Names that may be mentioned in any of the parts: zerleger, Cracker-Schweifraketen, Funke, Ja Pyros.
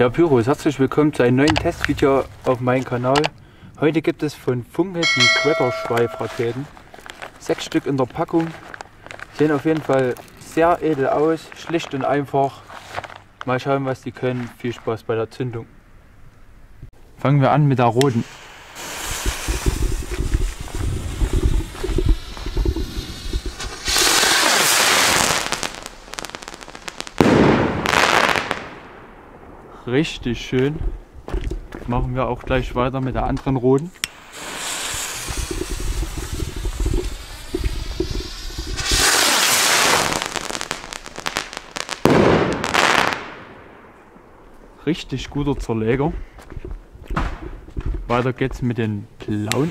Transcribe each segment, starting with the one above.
Ja, Pyros, herzlich willkommen zu einem neuen Testvideo auf meinem Kanal. Heute gibt es von Funke die Cracker-Schweifraketen. 6 Stück in der Packung. Sehen auf jeden Fall sehr edel aus, schlicht und einfach. Mal schauen, was die können. Viel Spaß bei der Zündung. Fangen wir an mit der roten. Richtig schön. Machen wir auch gleich weiter mit der anderen roten. Richtig guter Zerleger. Weiter geht's mit den blauen.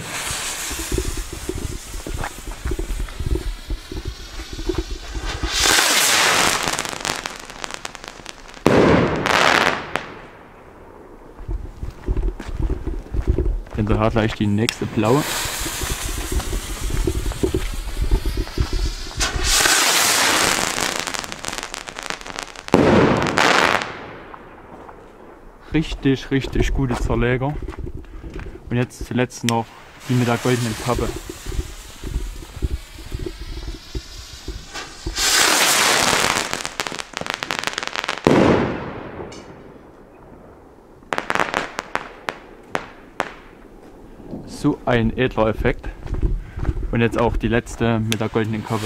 Hinterher gleich die nächste blaue. Richtig gute Zerleger. Und jetzt zuletzt noch die mit der goldenen Pappe. So ein edler Effekt. Und jetzt auch die letzte mit der goldenen Kappe.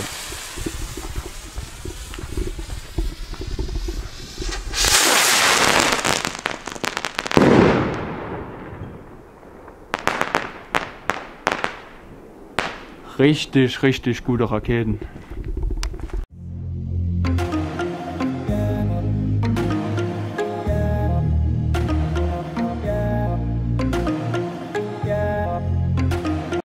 Richtig gute Raketen.